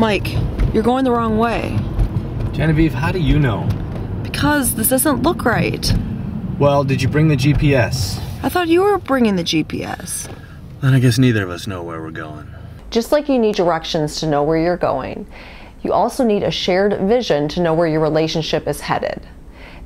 Mike, you're going the wrong way. Genevieve, how do you know? Because this doesn't look right. Well, did you bring the GPS? I thought you were bringing the GPS. Then I guess neither of us know where we're going. Just like you need directions to know where you're going, you also need a shared vision to know where your relationship is headed.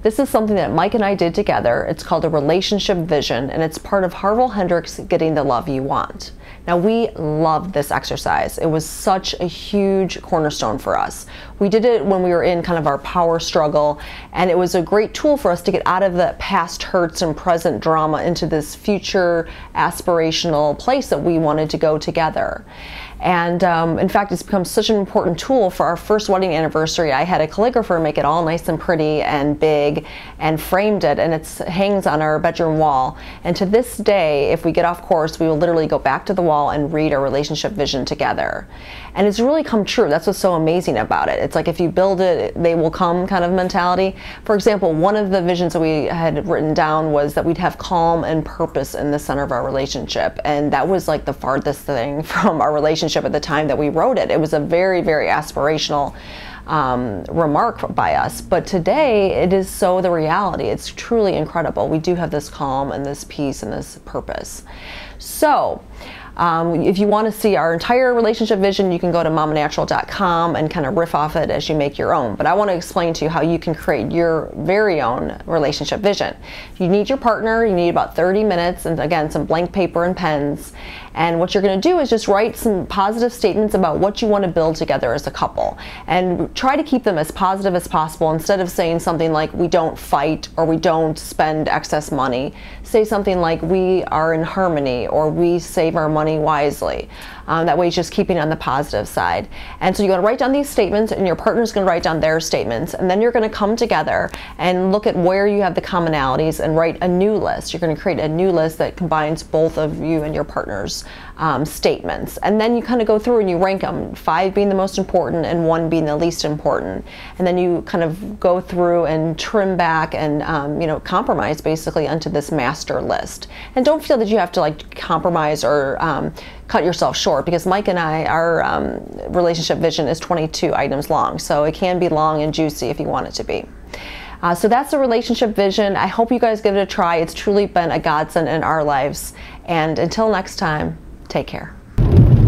This is something that Mike and I did together. It's called a relationship vision, and it's part of Harville Hendricks' Getting the Love You Want. Now, we loved this exercise. It was such a huge cornerstone for us. We did it when we were in kind of our power struggle, and it was a great tool for us to get out of the past hurts and present drama into this future aspirational place that we wanted to go together. And in fact, it's become such an important tool. For our first wedding anniversary, I had a calligrapher make it all nice and pretty and big and framed it, and it hangs on our bedroom wall. And to this day, if we get off course, we will literally go back to the wall and read our relationship vision together. And it's really come true. That's what's so amazing about it. It's like if you build it, they will come kind of mentality. For example, one of the visions that we had written down was that we'd have calm and purpose in the center of our relationship. And that was like the farthest thing from our relationship at the time that we wrote it. It was a very, very aspirational remark by us, but today it is so the reality. It's truly incredible. We do have this calm and this peace and this purpose. So if you want to see our entire relationship vision, you can go to MamaNatural.com and kind of riff off it as you make your own. But I want to explain to you how you can create your very own relationship vision. You need your partner, you need about 30 minutes, and again, some blank paper and pens. And what you're going to do is just write some positive statements about what you want to build together as a couple. And try to keep them as positive as possible. Instead of saying something like, we don't fight, or we don't spend excess money, say something like, we are in harmony, or we save our money wisely. That way it's just keeping on the positive side. And so you're going to write down these statements, and your partner's going to write down their statements. And then you're going to come together and look at where you have the commonalities and write a new list. You're going to create a new list that combines both of you and your partner's statements. And then you kind of go through and you rank them, 5 being the most important and 1 being the least important. And then you kind of go through and trim back and you know, compromise basically onto this master list. And don't feel that you have to like compromise or cut yourself short, because Mike and I, our relationship vision is 22 items long, so it can be long and juicy if you want it to be. So that's the relationship vision. I hope you guys give it a try. It's truly been a godsend in our lives. And until next time, take care.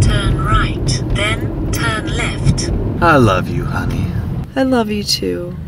Turn right, then turn left. I love you, honey. I love you too.